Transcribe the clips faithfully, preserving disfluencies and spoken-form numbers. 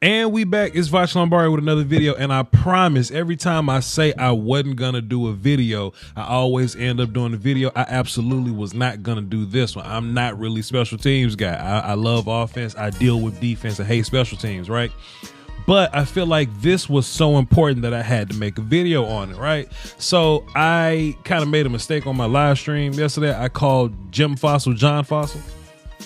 And we back. It's Voch Lombardi with another video. And I promise, every time I say I wasn't going to do a video, I always end up doing a video. I absolutely was not going to do this one. I'm not really special teams guy. I, I love offense. I deal with defense. I hate special teams, right? But I feel like this was so important that I had to make a video on it, right? So I kind of made a mistake on my live stream yesterday. I called Jim Fassel John Fassel.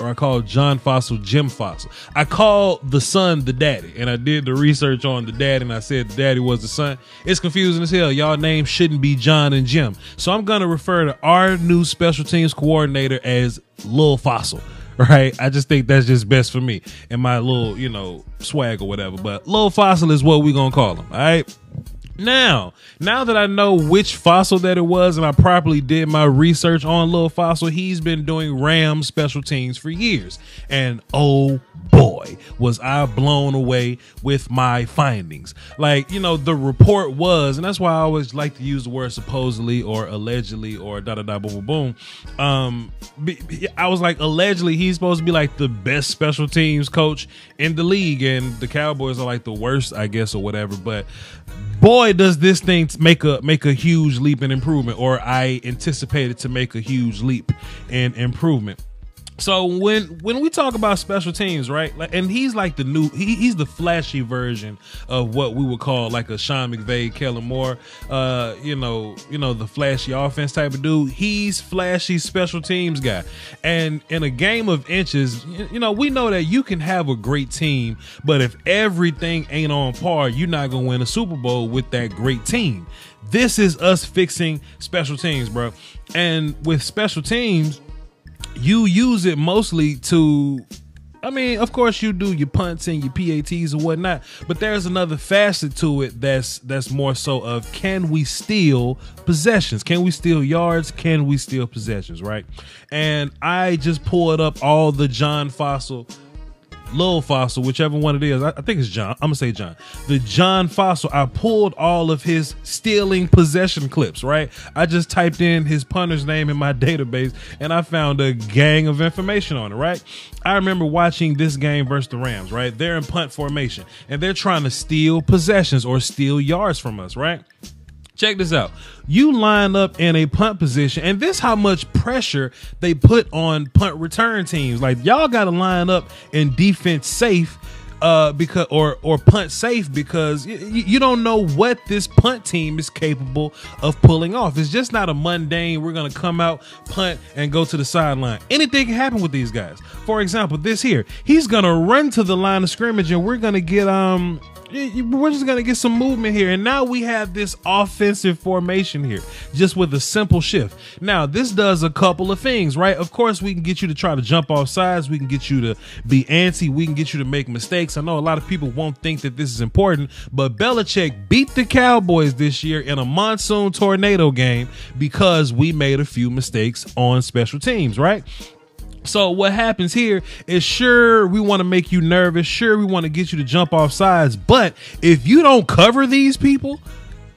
Or I called John Fassel Jim Fassel. I called the son the daddy, and I did the research on the daddy, and I said the daddy was the son. It's confusing as hell. Y'all names shouldn't be John and Jim. So I'm gonna refer to our new special teams coordinator as Lil Fassel, right? I just think that's just best for me and my little, you know, swag or whatever. But Lil Fassel is what we gonna call him, all right? Now, now that I know which Fassel that it was, and I properly did my research on Lil Fassel, he's been doing Rams special teams for years. And oh boy, was I blown away with my findings. Like, you know, the report was, and that's why I always like to use the word supposedly or allegedly or da da da boom boom boom. Um, I was like, allegedly, he's supposed to be like the best special teams coach in the league, and the Cowboys are like the worst, I guess, or whatever. But boy, does this thing make a make a huge leap in improvement, or I anticipated to make a huge leap in improvement. So when when we talk about special teams, right? Like, and he's like the new, he, he's the flashy version of what we would call like a Sean McVay, Kellen Moore, uh, you know, you know, the flashy offense type of dude. He's flashy special teams guy. And in a game of inches, you know, we know that you can have a great team, but if everything ain't on par, you're not gonna win a Super Bowl with that great team. This is us fixing special teams, bro. And with special teams, you use it mostly to, I mean, of course you do your punts and your P A Ts and whatnot, but there's another facet to it that's that's more so of, can we steal possessions? Can we steal yards? Can we steal possessions, right? And I just pulled up all the John Fassel, Lil Fassel, whichever one it is. I, I think it's John. I'm going to say John. The John Fassel, I pulled all of his stealing possession clips, right? I just typed in his punter's name in my database, and I found a gang of information on it, right? I remember watching this game versus the Rams, right? They're in punt formation, and they're trying to steal possessions or steal yards from us, right? Check this out. You line up in a punt position, and this how much pressure they put on punt return teams. Like, y'all got to line up in defense safe, uh, because or or punt safe, because y you don't know what this punt team is capable of pulling off. It's just not a mundane, we're gonna come out, punt, and go to the sideline. Anything can happen with these guys. For example, this here, he's gonna run to the line of scrimmage, and we're gonna get um. we're just going to get some movement here. And now we have this offensive formation here just with a simple shift. Now, this does a couple of things, right? Of course, we can get you to try to jump off sides. We can get you to be antsy. We can get you to make mistakes. I know a lot of people won't think that this is important, but Belichick beat the Cowboys this year in a monsoon tornado game because we made a few mistakes on special teams, right? So what happens here is, sure, we want to make you nervous. Sure, we want to get you to jump off sides. But if you don't cover these people,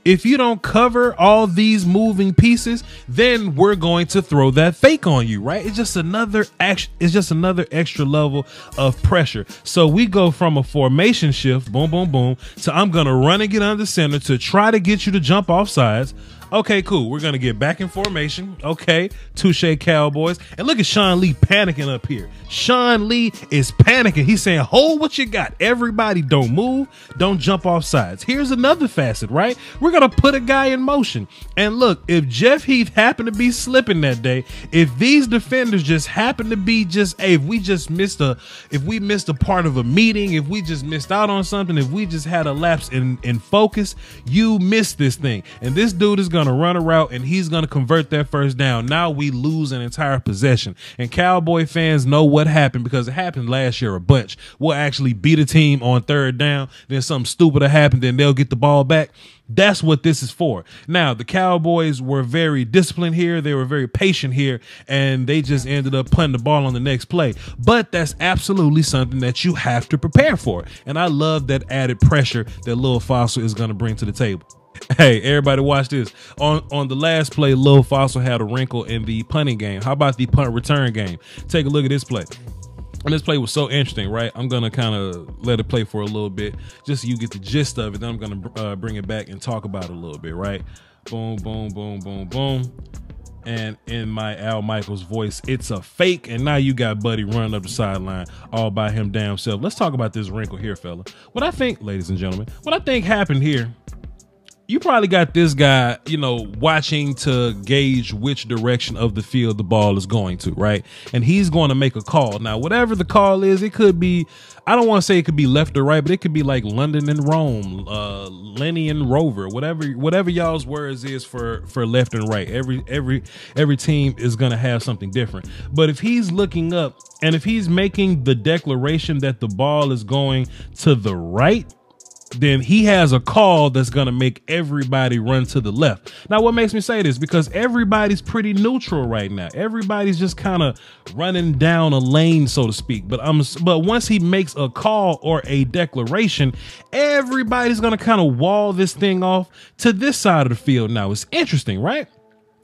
if you don't cover all these moving pieces, then we're going to throw that fake on you, right? It's just another action. It's just another extra level of pressure. So we go from a formation shift, boom, boom, boom, to I'm going to run and get under center to try to get you to jump off sides. Okay, cool. We're going to get back in formation. Okay, touche, Cowboys. And look at Sean Lee panicking up here. Sean Lee is panicking. He's saying, hold what you got. Everybody don't move. Don't jump off sides. Here's another facet, right? We're going to put a guy in motion. And look, if Jeff Heath happened to be slipping that day, if these defenders just happened to be just, hey, if we just missed a, if we missed a part of a meeting, if we just missed out on something, if we just had a lapse in, in focus, you missed this thing. And this dude is going to run a route and he's going to convert that first down. Now we lose an entire possession. And Cowboy fans know what happened, because it happened last year a bunch. We'll actually beat a team on third down, then something stupid will happen, then they'll get the ball back. That's what this is for. Now, the Cowboys were very disciplined here. They were very patient here, and they just ended up punting the ball on the next play. But that's absolutely something that you have to prepare for. And I love that added pressure that Lil Fassel is going to bring to the table. Hey, everybody, watch this. On on the last play, Lil Fassel had a wrinkle in the punting game. How about the punt return game? Take a look at this play. And this play was so interesting, right? I'm going to kind of let it play for a little bit just so you get the gist of it. Then I'm going to uh, bring it back and talk about it a little bit, right? Boom, boom, boom, boom, boom. And in my Al Michaels voice, it's a fake. And now you got Buddy running up the sideline all by him damn self. Let's talk about this wrinkle here, fella. What I think, ladies and gentlemen, what I think happened here, you probably got this guy, you know, watching to gauge which direction of the field the ball is going to, right? And he's going to make a call. Now, whatever the call is, it could be, I don't want to say it could be left or right, but it could be like London and Rome, uh, Lenny and Rover, whatever, whatever y'all's words is for, for left and right. Every, every, every team is going to have something different. But if he's looking up and if he's making the declaration that the ball is going to the right, then he has a call that's going to make everybody run to the left. Now, what makes me say this? Because everybody's pretty neutral right now. Everybody's just kind of running down a lane, so to speak. But I'm, but once he makes a call or a declaration, everybody's going to kind of wall this thing off to this side of the field. Now, it's interesting, right?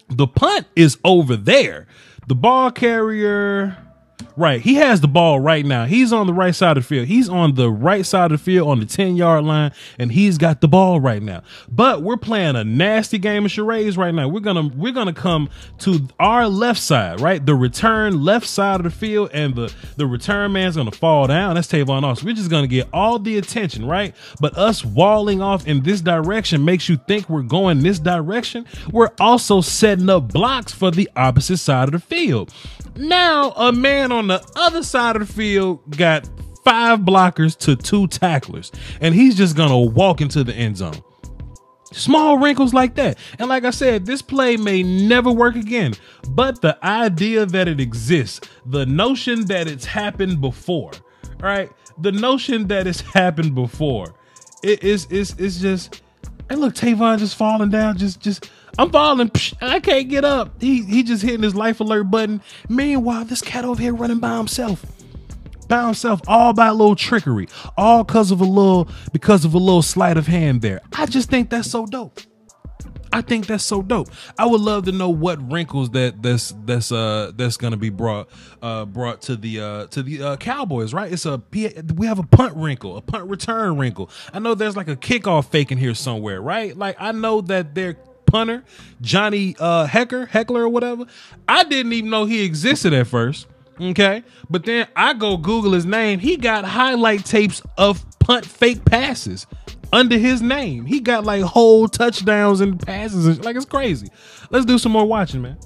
The punt is over there. The ball carrier... Right. He has the ball right now. He's on the right side of the field. He's on the right side of the field on the ten yard line, and he's got the ball right now. But we're playing a nasty game of charades right now. We're going to we're going to come to our left side, right? The return left side of the field, and the, the return man's going to fall down. That's Tavon Austin. We're just going to get all the attention, right? But us walling off in this direction makes you think we're going this direction. We're also setting up blocks for the opposite side of the field. Now, a man on On the other side of the field got five blockers to two tacklers, and he's just gonna walk into the end zone. Small wrinkles like that. And like I said, this play may never work again, but the idea that it exists, the notion that it's happened before, right? The notion that it's happened before, it is it's, it's just, and look, Tavon just falling down, just just I'm falling. Psh, I can't get up. He he just hitting his life alert button. Meanwhile, this cat over here running by himself, by himself, all by a little trickery, all because of a little because of a little sleight of hand there. I just think that's so dope. I think that's so dope. I would love to know what wrinkles that that's that's uh that's gonna be brought uh brought to the uh to the uh, Cowboys, right? It's a we have a punt wrinkle, a punt return wrinkle. I know there's like a kickoff fake in here somewhere, right? Like I know that they're. Punter, Johnny uh, Hekker, Heckler or whatever. I didn't even know he existed at first, okay? But then I go Google his name. He got highlight tapes of punt fake passes under his name. He got like whole touchdowns and passes. And, like, it's crazy. Let's do some more watching, man.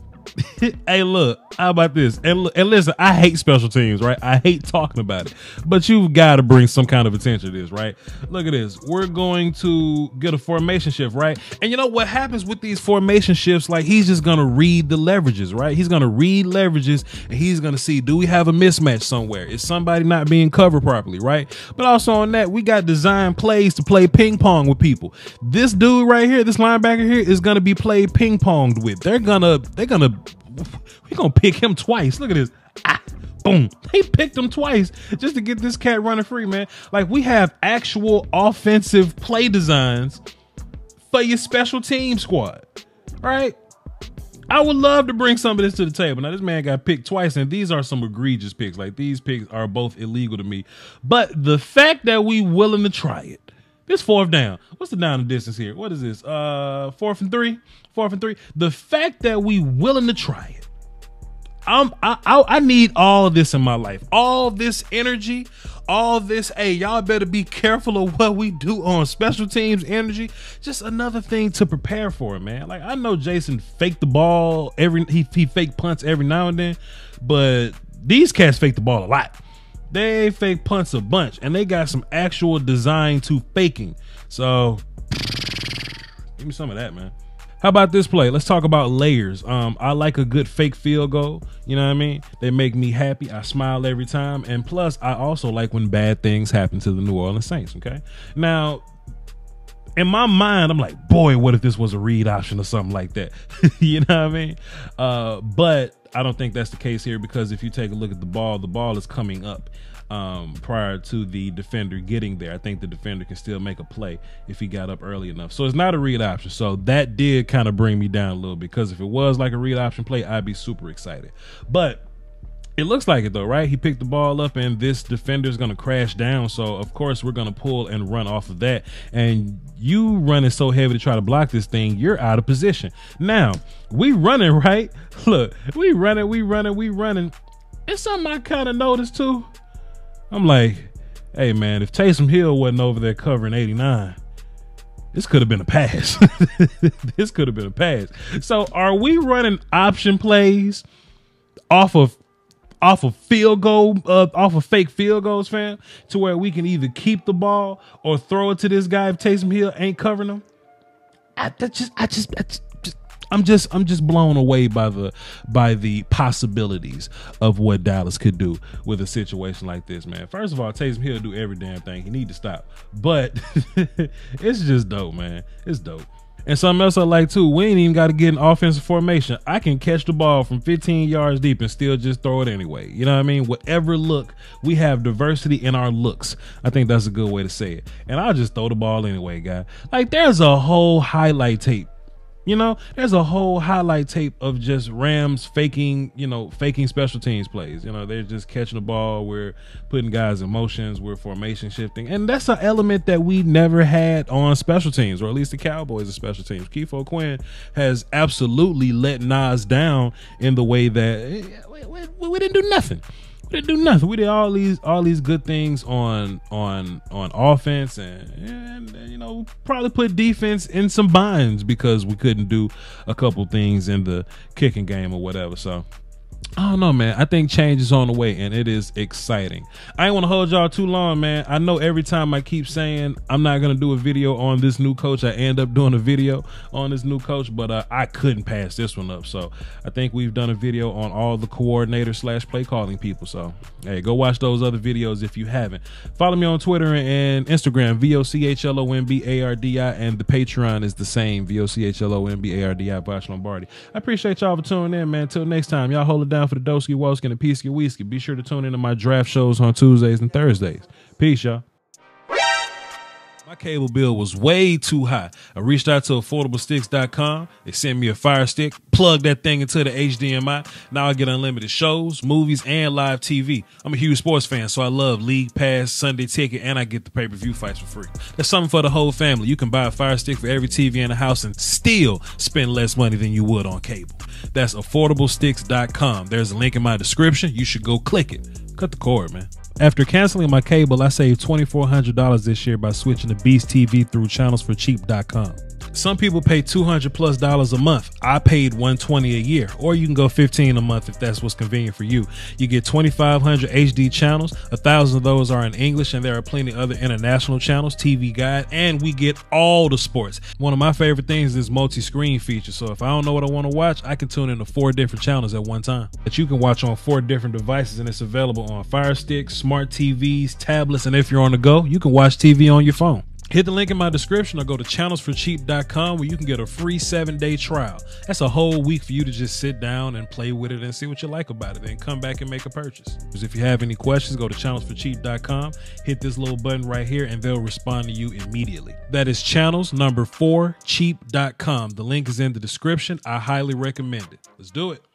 Hey, look, how about this? And, look, and listen, I hate special teams, right? I hate talking about it, but you've got to bring some kind of attention to this, right? Look at this. We're going to get a formation shift, right? And you know what happens with these formation shifts? Like, he's just going to read the leverages, right? He's going to read leverages, and he's going to see, do we have a mismatch somewhere? Is somebody not being covered properly, right? But also on that, we got design plays to play ping pong with people. This dude right here, this linebacker here, is going to be played ping ponged with. They're going to, they're going to, we're going to pick him twice. Look at this. Ah, boom. They picked him twice just to get this cat running free, man. Like, we have actual offensive play designs for your special team squad, right? I would love to bring some of this to the table. Now, this man got picked twice, and these are some egregious picks. Like, these picks are both illegal to me. But the fact that we willing to try it. This fourth down. What's the down and distance here? What is this? Uh, fourth and three? Fourth and three. The fact that we willing to try it. I'm, I, I, I need all of this in my life. All this energy. All this, hey, y'all better be careful of what we do on special teams energy. Just another thing to prepare for, man. Like, I know Jason faked the ball. every He, he fake punts every now and then. But these cats fake the ball a lot. They fake punts a bunch, and they got some actual design to faking. So give me some of that, man. How about this play? Let's talk about layers. Um, I like a good fake field goal. You know what I mean? They make me happy. I smile every time. And plus, I also like when bad things happen to the New Orleans Saints. Okay. Now, in my mind, I'm like, boy, what if this was a read option or something like that? You know what I mean? Uh, but I don't think that's the case here, because if you take a look at the ball, the ball is coming up um, prior to the defender getting there. I think the defender can still make a play if he got up early enough. So it's not a read option. So that did kind of bring me down a little bit, because if it was like a read option play, I'd be super excited. But It looks like it though, right? He picked the ball up and this defender is going to crash down. So of course we're going to pull and run off of that. And you running so heavy to try to block this thing, you're out of position. Now we running, right? Look, we running, we running, we running. It's something I kind of noticed too. I'm like, hey man, if Taysom Hill wasn't over there covering eighty-nine, this could have been a pass. This could have been a pass. So are we running option plays off of off of field goal, uh, off of fake field goals, fam, to where we can either keep the ball or throw it to this guy if Taysom Hill ain't covering him? I that just, I just, I just, just, I'm just, I'm just blown away by the, by the possibilities of what Dallas could do with a situation like this, man. First of all, Taysom Hill do every damn thing. He need to stop, but it's just dope, man. It's dope. And something else I like too, we ain't even got to get an offensive formation. I can catch the ball from fifteen yards deep and still just throw it anyway. You know what I mean? Whatever look, we have diversity in our looks. I think that's a good way to say it. And I'll just throw the ball anyway, guy. Like there's a whole highlight tape. You know, there's a whole highlight tape of just Rams faking, you know, faking special teams plays. You know, they're just catching the ball. We're putting guys in motions. We're formation shifting. And that's an element that we never had on special teams, or at least the Cowboys are special teams. Keith O'Quinn has absolutely let Nas down in the way that we, we, we didn't do nothing. We didn't do nothing. We did all these all these good things on on on offense, and, and, and you know, probably put defense in some binds because we couldn't do a couple things in the kicking game or whatever. So I don't know, man. I think change is on the way, and it is exciting. I ain't want to hold y'all too long, man. I know every time I keep saying I'm not going to do a video on this new coach, I end up doing a video on this new coach, but uh, I couldn't pass this one up. So I think we've done a video on all the coordinators slash play calling people. So, hey, go watch those other videos if you haven't. Follow me on Twitter and Instagram, V O C H L O M B A R D I, and the Patreon is the same, V O C H L O M B A R D I, Voch Lombardi. I appreciate y'all for tuning in, man. Till next time, y'all hold it down for the Dosky, Wosky, and the Peasky Whisky. Be sure to tune into my draft shows on Tuesdays and Thursdays. Peace, y'all. My cable bill was way too high. I reached out to affordable sticks dot com. They sent me a Fire Stick. Plug that thing into the H D M I. Now I get unlimited shows, movies, and live T V. I'm a huge sports fan, so I love League Pass, Sunday Ticket, and I get the pay-per-view fights for free. That's something for the whole family. You can buy a Fire Stick for every T V in the house and still spend less money than you would on cable. That's affordable sticks dot com. There's a link in my description. You should go click it. Cut the cord, man. After canceling my cable, I saved twenty-four hundred dollars this year by switching to Beast T V through channels for cheap dot com. Some people pay two hundred plus dollars a month. I paid one hundred twenty dollars a year, or you can go fifteen dollars a month if that's what's convenient for you. You get twenty-five hundred H D channels. A thousand of those are in English, and there are plenty of other international channels, T V Guide, and we get all the sports. One of my favorite things is multi-screen feature. So if I don't know what I want to watch, I can tune into four different channels at one time that you can watch on four different devices, and it's available on Fire Sticks, smart T Vs, tablets, and if you're on the go, you can watch T V on your phone. Hit the link in my description or go to channels for cheap dot com where you can get a free seven day trial. That's a whole week for you to just sit down and play with it and see what you like about it. Then come back and make a purchase. If you have any questions, go to channels for cheap dot com, hit this little button right here, and they'll respond to you immediately. That is channels number four cheap dot com. The link is in the description. I highly recommend it. Let's do it.